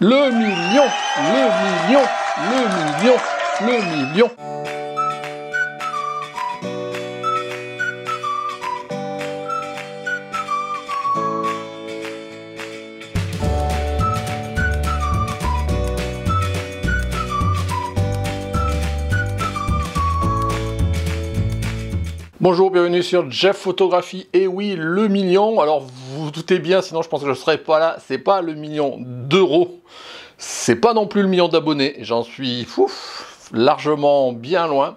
Le million, le million, le million, le million. Bonjour, bienvenue sur Jeff Photographie. Et oui, le million. Alors, vous vous doutez bien, sinon je pense que je ne serais pas là. C'est pas le million d'euros. C'est pas non plus le million d'abonnés. J'en suis largement bien loin.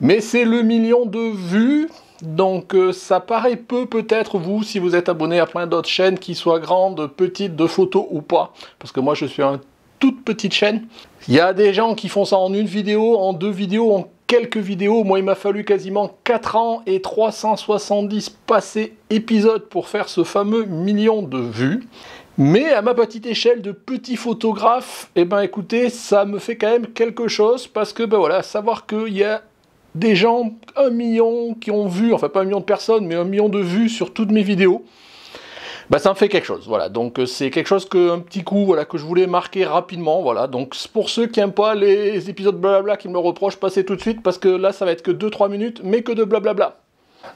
Mais c'est le million de vues. Donc, ça paraît peu peut-être, vous, si vous êtes abonné à plein d'autres chaînes, qui soient grandes, petites, de photos ou pas. Parce que moi, je suis une toute petite chaîne. Il y a des gens qui font ça en une vidéo, en deux vidéos, en quelques vidéos. Moi, il m'a fallu quasiment 4 ans et 370 passés épisodes pour faire ce fameux million de vues. Mais à ma petite échelle de petit photographe, eh ben écoutez, ça me fait quand même quelque chose, parce que ben voilà, savoir qu'il y a des gens, 1 million qui ont vu, enfin pas 1 million de personnes, mais 1 million de vues sur toutes mes vidéos, ben ça me fait quelque chose. Voilà, donc c'est quelque chose que, un petit coup, voilà, que je voulais marquer rapidement. Voilà, donc pour ceux qui n'aiment pas les épisodes blablabla qui me le reprochent, passez tout de suite, parce que là ça va être que 2-3 minutes, mais que de blablabla.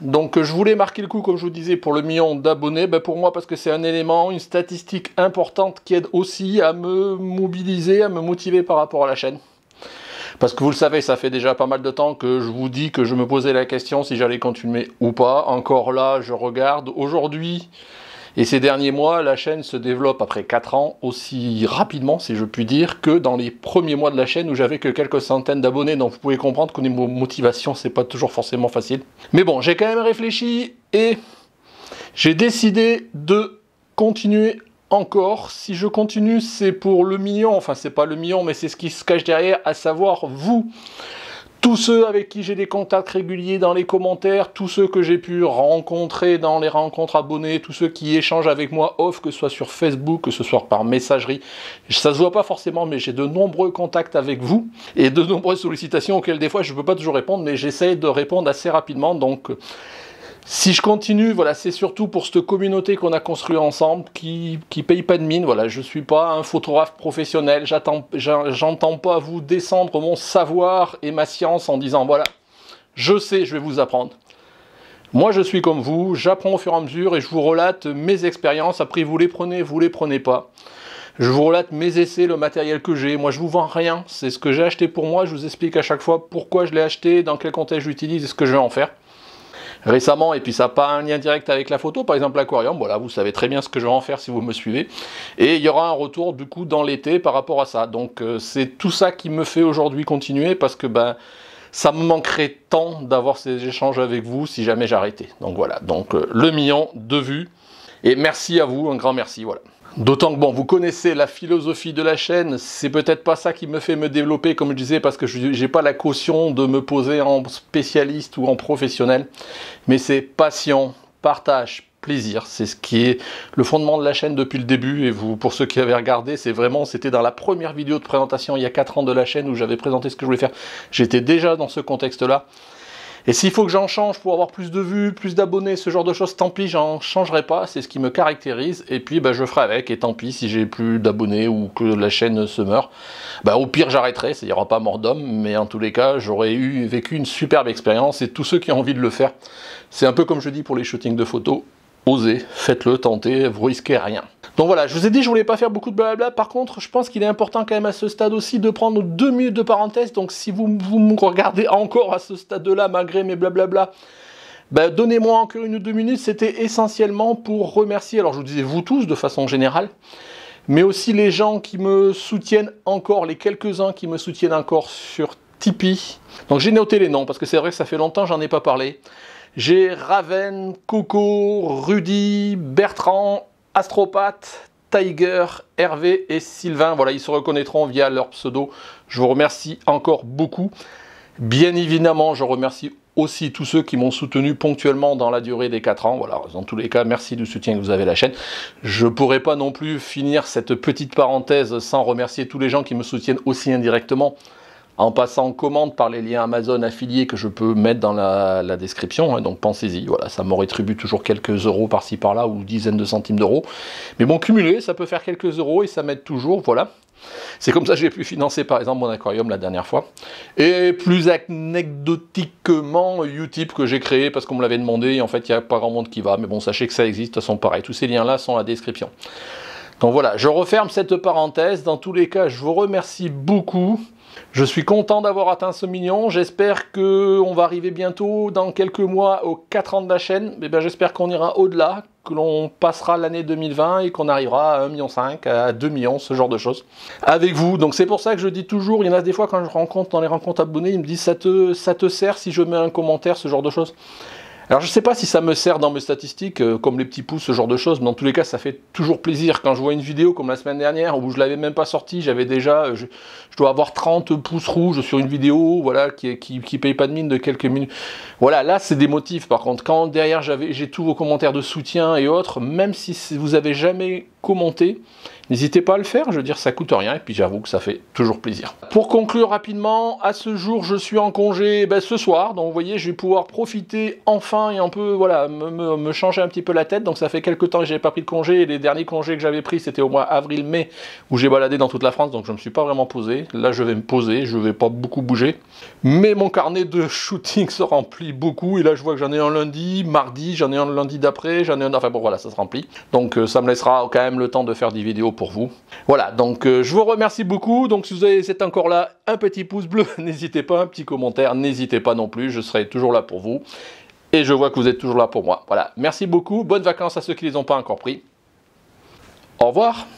Donc je voulais marquer le coup, comme je vous disais, pour le million d'abonnés, ben pour moi parce que c'est un élément, une statistique importante qui aide aussi à me mobiliser, à me motiver par rapport à la chaîne. Parce que vous le savez, ça fait déjà pas mal de temps que je vous dis que je me posais la question si j'allais continuer ou pas. Encore là, je regarde aujourd'hui. Et ces derniers mois, la chaîne se développe après 4 ans aussi rapidement, si je puis dire, que dans les premiers mois de la chaîne où j'avais que quelques centaines d'abonnés. Donc vous pouvez comprendre que niveau motivation, c'est pas toujours forcément facile. Mais bon, j'ai quand même réfléchi et j'ai décidé de continuer encore. Si je continue, c'est pour le million. Enfin, c'est pas le million, mais c'est ce qui se cache derrière, à savoir vous. Tous ceux avec qui j'ai des contacts réguliers dans les commentaires, tous ceux que j'ai pu rencontrer dans les rencontres abonnés, tous ceux qui échangent avec moi off, que ce soit sur Facebook, que ce soit par messagerie. Ça se voit pas forcément, mais j'ai de nombreux contacts avec vous et de nombreuses sollicitations auxquelles des fois je peux pas toujours répondre, mais j'essaie de répondre assez rapidement. Donc si je continue, voilà, c'est surtout pour cette communauté qu'on a construite ensemble, qui paye pas de mine. Voilà, je suis pas un photographe professionnel, j'entends pas vous descendre mon savoir et ma science en disant voilà, je sais, je vais vous apprendre. Moi, je suis comme vous, j'apprends au fur et à mesure et je vous relate mes expériences. Après, vous les prenez pas. Je vous relate mes essais, le matériel que j'ai. Moi, je vous vends rien. C'est ce que j'ai acheté pour moi. Je vous explique à chaque fois pourquoi je l'ai acheté, dans quel contexte je l'utilise et ce que je vais en faire. Récemment, et puis ça n'a pas un lien direct avec la photo, par exemple l'aquarium, voilà, vous savez très bien ce que je vais en faire si vous me suivez, et il y aura un retour du coup dans l'été par rapport à ça. Donc c'est tout ça qui me fait aujourd'hui continuer, parce que ben, ça me manquerait tant d'avoir ces échanges avec vous si jamais j'arrêtais. Donc voilà, donc le million de vues, et merci à vous, un grand merci, voilà. D'autant que bon, vous connaissez la philosophie de la chaîne, c'est peut-être pas ça qui me fait me développer, comme je disais, parce que j'ai pas la caution de me poser en spécialiste ou en professionnel, mais c'est passion, partage, plaisir, c'est ce qui est le fondement de la chaîne depuis le début. Et vous, pour ceux qui avaient regardé, c'est vraiment, c'était dans la première vidéo de présentation il y a 4 ans de la chaîne où j'avais présenté ce que je voulais faire, j'étais déjà dans ce contexte-là. Et s'il faut que j'en change pour avoir plus de vues, plus d'abonnés, ce genre de choses, tant pis, j'en changerai pas, c'est ce qui me caractérise, et puis ben, je ferai avec, et tant pis si j'ai plus d'abonnés ou que la chaîne se meurt, ben, au pire j'arrêterai, il n'y aura pas mort d'homme, mais en tous les cas, j'aurais vécu une superbe expérience, et tous ceux qui ont envie de le faire, c'est un peu comme je dis pour les shootings de photos, osez, faites-le, tentez, vous risquez rien. Donc voilà, je vous ai dit, je voulais pas faire beaucoup de blabla. Par contre, je pense qu'il est important quand même à ce stade aussi de prendre 2 minutes de parenthèse. Donc si vous me regardez encore à ce stade-là, malgré mes blablabla, ben, donnez-moi encore 1 ou 2 minutes. C'était essentiellement pour remercier, alors je vous disais vous tous de façon générale, mais aussi les gens qui me soutiennent encore, les quelques-uns qui me soutiennent encore sur Tipeee. Donc j'ai noté les noms, parce que c'est vrai que ça fait longtemps, j'en ai pas parlé. J'ai Raven, Coco, Rudy, Bertrand, Astropathe, Tiger, Hervé et Sylvain. Voilà, ils se reconnaîtront via leur pseudo. Je vous remercie encore beaucoup. Bien évidemment, je remercie aussi tous ceux qui m'ont soutenu ponctuellement dans la durée des 4 ans. Voilà, dans tous les cas, merci du soutien que vous avez à la chaîne. Je ne pourrais pas non plus finir cette petite parenthèse sans remercier tous les gens qui me soutiennent aussi indirectement. en passant commande par les liens Amazon affiliés que je peux mettre dans la description, hein, donc pensez-y, voilà, ça me rétribue toujours quelques euros par-ci par-là ou dizaines de centimes d'euros, mais bon, cumulé, ça peut faire quelques euros et ça m'aide toujours, voilà. C'est comme ça que j'ai pu financer par exemple mon aquarium la dernière fois. Et plus anecdotiquement, UTip que j'ai créé parce qu'on me l'avait demandé et en fait il n'y a pas grand monde qui va, mais bon, sachez que ça existe, de toute façon pareil, tous ces liens là sont dans la description. Donc voilà, je referme cette parenthèse. Dans tous les cas, je vous remercie beaucoup. Je suis content d'avoir atteint ce million. J'espère qu'on va arriver bientôt, dans quelques mois, aux 4 ans de la chaîne. Eh bien, j'espère qu'on ira au-delà, que l'on passera l'année 2020 et qu'on arrivera à 1,5 million, à 2 millions, ce genre de choses, avec vous. Donc c'est pour ça que je dis toujours, il y en a des fois quand je rencontre dans les rencontres abonnés, ils me disent ça te sert si je mets un commentaire, ce genre de choses. Alors je ne sais pas si ça me sert dans mes statistiques, comme les petits pouces, ce genre de choses, mais dans tous les cas ça fait toujours plaisir. Quand je vois une vidéo comme la semaine dernière, où je ne l'avais même pas sortie, j'avais déjà, je dois avoir 30 pouces rouges sur une vidéo, voilà, qui paye pas de mine de quelques minutes. Voilà, là c'est des motifs par contre. Quand derrière j'ai tous vos commentaires de soutien et autres, même si vous n'avez jamais commenté, n'hésitez pas à le faire, je veux dire, ça coûte rien, et puis j'avoue que ça fait toujours plaisir. Pour conclure rapidement, à ce jour, je suis en congé ce soir, donc vous voyez, je vais pouvoir profiter enfin et un peu, voilà, me changer un petit peu la tête, donc ça fait quelques temps que je n'avais pas pris de congé, et les derniers congés que j'avais pris, c'était au mois avril-mai, où j'ai baladé dans toute la France, donc je ne me suis pas vraiment posé. Là, je vais me poser, je ne vais pas beaucoup bouger, mais mon carnet de shooting se remplit beaucoup, et là, je vois que j'en ai un lundi, mardi, j'en ai un lundi d'après, j'en ai un... Enfin bon, voilà, ça se remplit, donc ça me laissera quand même le temps de faire des vidéos pour vous. Voilà, donc je vous remercie beaucoup. Donc si vous êtes encore là, un petit pouce bleu, n'hésitez pas, un petit commentaire, n'hésitez pas non plus, je serai toujours là pour vous. Et je vois que vous êtes toujours là pour moi. Voilà, merci beaucoup, bonnes vacances à ceux qui les ont pas encore pris. Au revoir.